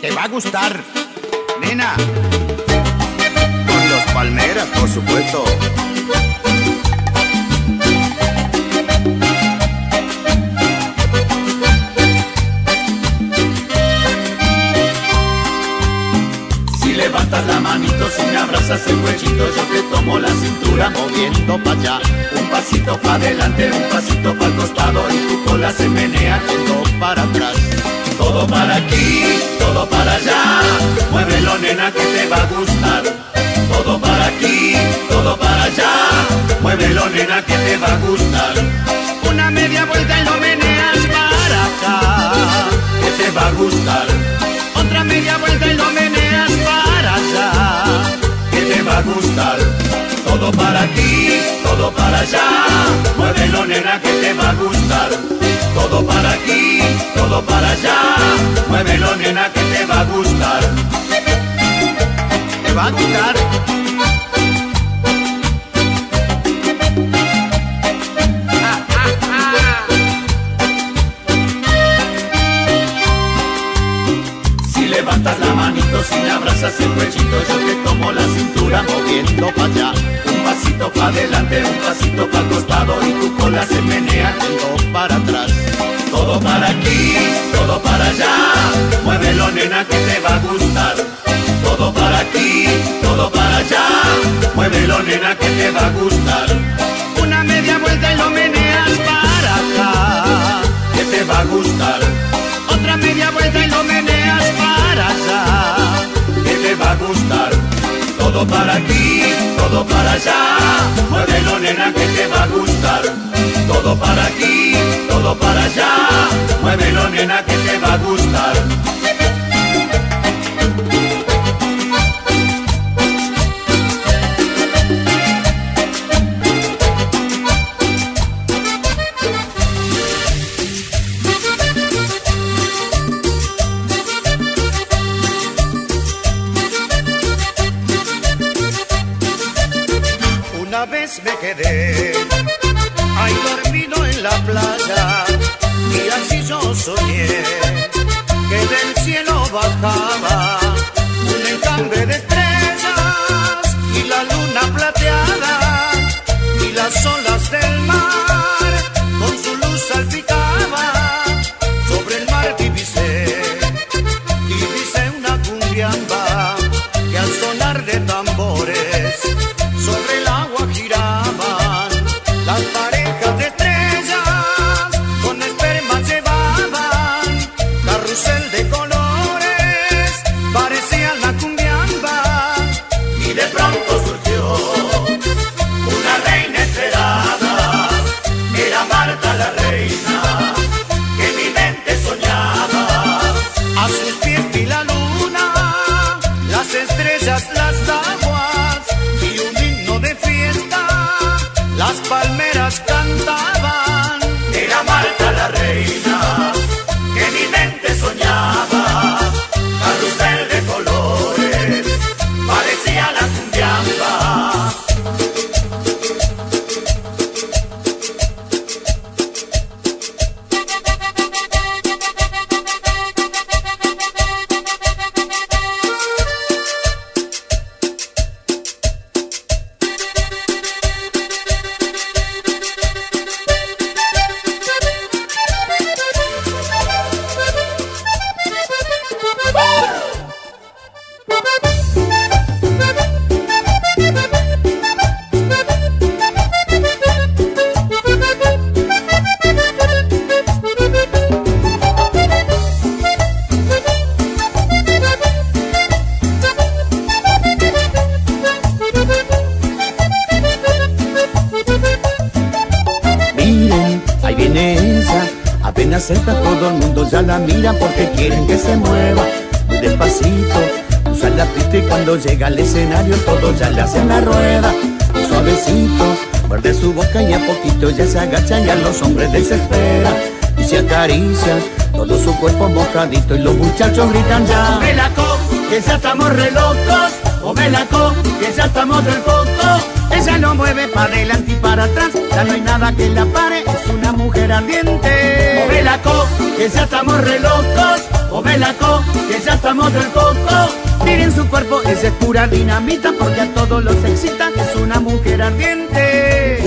te va a gustar, nena. Con los Palmeras, por supuesto. Si levantas la manito, si me abrazas el huechito, yo te tomo la cintura moviendo pa' allá. Un pasito pa' adelante, un pasito pa'l costado, y tu cola se menea yendo para atrás. Todo para aquí, todo para allá, muévelo nena que te va a gustar. Todo para aquí, todo para allá, muévelo nena que te va a gustar. Una media vuelta y lo meneas para acá, que te va a gustar. Otra media vuelta y lo meneas para allá, que te va a gustar. Todo para aquí, todo para allá, muévelo nena que te va a gustar. Todo para aquí, todo para allá, muévelo nena que te va a gustar. Te va a gustar. Ah, ah, ah. Si levantas la manito, si me abrazas el huechito, yo te tomo la cintura moviendo pa' allá. Un pasito pa' adelante, un pasito pa'l costado, y tu cola se menea yendo para atrás. Todo para aquí, todo para allá, muévelo nena que te va a gustar. Todo para aquí, todo para allá, muévelo nena que te va a gustar. Una media vuelta y lo meneas para acá, que te va a gustar. Otra media vuelta y lo meneas para allá, que te va a gustar. Todo para aquí, todo para allá, muévelo nena que te va a gustar. Todo para aquí, todo para allá, muévelo nena que te va a gustar. Una vez me quedé ahí dormido en la playa, y así yo soñé que del cielo bajaba un enjambre de estrellas, y la luna plateada y las olas del mar con su luz salpicaba. Sobre el mar divisé una cumbiamba que al sonar de tambores sobre el agua giraban las parejas de estrellas, con esperma llevaban carrusel de colores, parecía la cumbiamba. Y de pronto surgió una reina esperada, era Marta la reina que mi mente soñaba. A sus pies vi la luna, las estrellas, las aguas, y un de fiesta, las palmeras cantaban. Era Marta la reina que mi mente soñaba, carrusel de colores, parecía la cumbiamba. Todo el mundo ya la mira porque quieren que se mueva muy despacito. Usa la pista y cuando llega al escenario todos ya le hacen la rueda. Un suavecito, muerde su boca y a poquito ya se agacha, y a los hombres desespera y se acaricia todo su cuerpo mojadito, y los muchachos gritan ya. Comela co, que ya estamos re locos. Comela co, que ya estamos del coco. Ella lo mueve para adelante y para atrás, ya no hay nada que la pare, es una mujer ardiente. Movela co, que ya estamos re locos. Pomelaco, que ya estamos del coco. Miren su cuerpo, esa es pura dinamita, porque a todos los excita, es una mujer ardiente.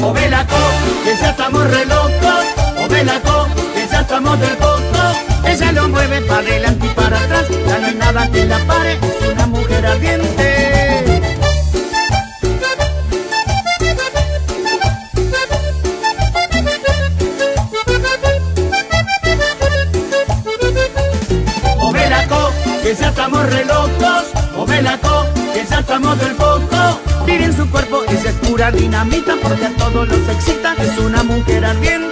Pomelaco, que ya estamos re locos. Pomelaco, que ya estamos del coco. Ella lo mueve para adelante y para atrás, ya no hay nada que la pare, es una mujer ardiente. Pomelaco, que ya estamos re locos. Pomelaco, que ya estamos del poco. Miren su cuerpo, esa es pura dinamita, porque a todos los excita, es una mujer ardiente.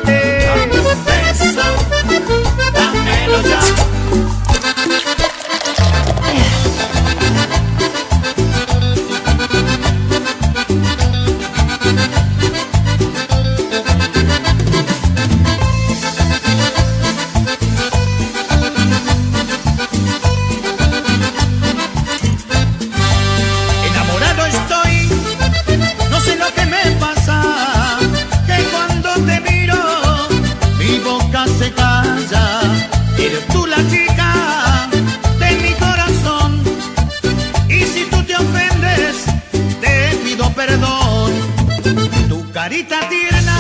Carita tierna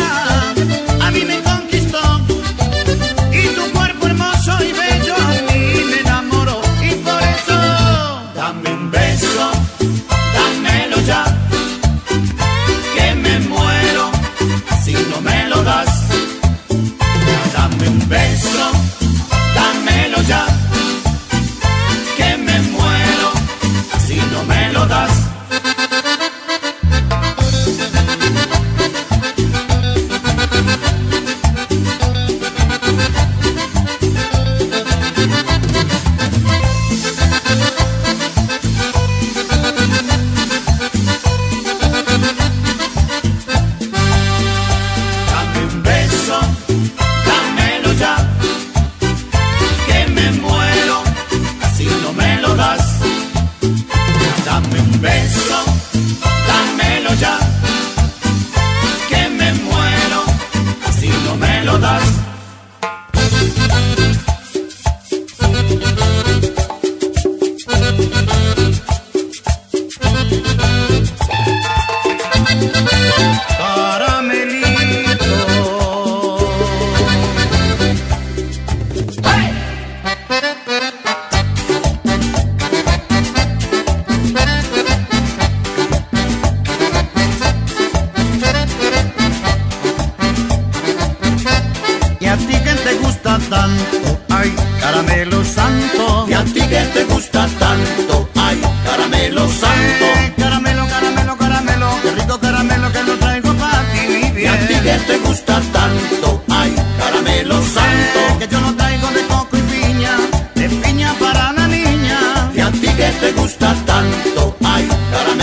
a mí me conquistó, y tu cuerpo hermoso y bello a mí me enamoró, y por eso dame un beso, dámelo ya, que me muero si no me lo das. Dame un beso, dámelo ya, que me muero si no me lo das. Dame un beso, dámelo ya, que me muero si no me lo das. Tanto, ay, caramelo santo. Y a ti que te gusta tanto, ay, caramelo santo. Caramelo, caramelo, caramelo, qué rico caramelo que lo traigo para ti, mi bien. Y a ti que te gusta tanto, ay, caramelo santo. Que yo lo traigo de coco y piña, de piña para la niña. Y a ti que te gusta tanto, ay, caramelo santo.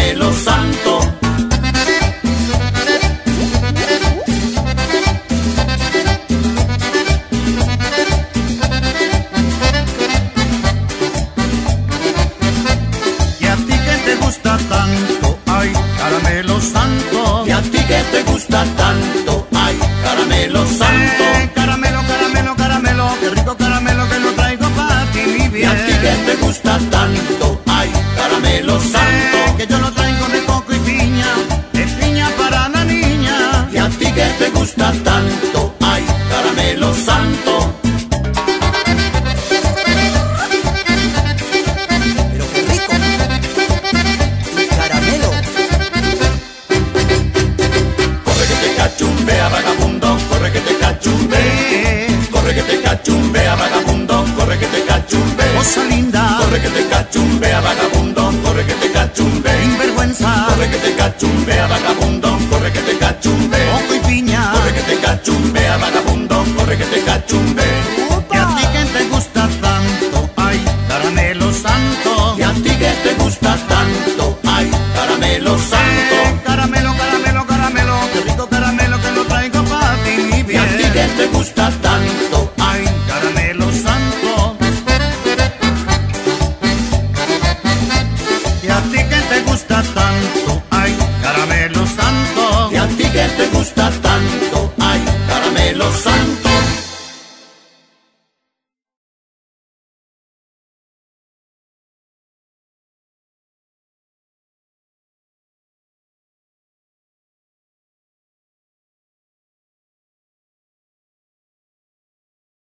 Tanto, ay, caramelo santo. Y a ti que te gusta tanto, ay, caramelo santo. Caramelo, caramelo, caramelo, qué rico caramelo que lo traigo para ti, mi bien. Y a ti que te gusta tanto, ay, caramelo santo. Que yo lo traigo de coco y piña, de piña para la niña. Y a ti que te gusta tanto, ay, caramelo santo. Cachumbea, vagabundo, corre que te cachumbea. Cosa linda, corre que te cachumbea, vagabundo, corre que te cachumbea. Sinvergüenza, corre que te cachumbea, vagabundo, corre que te cachumbea. Coco y piña, corre que te cachumbea, vagabundo, corre que te cachumbea.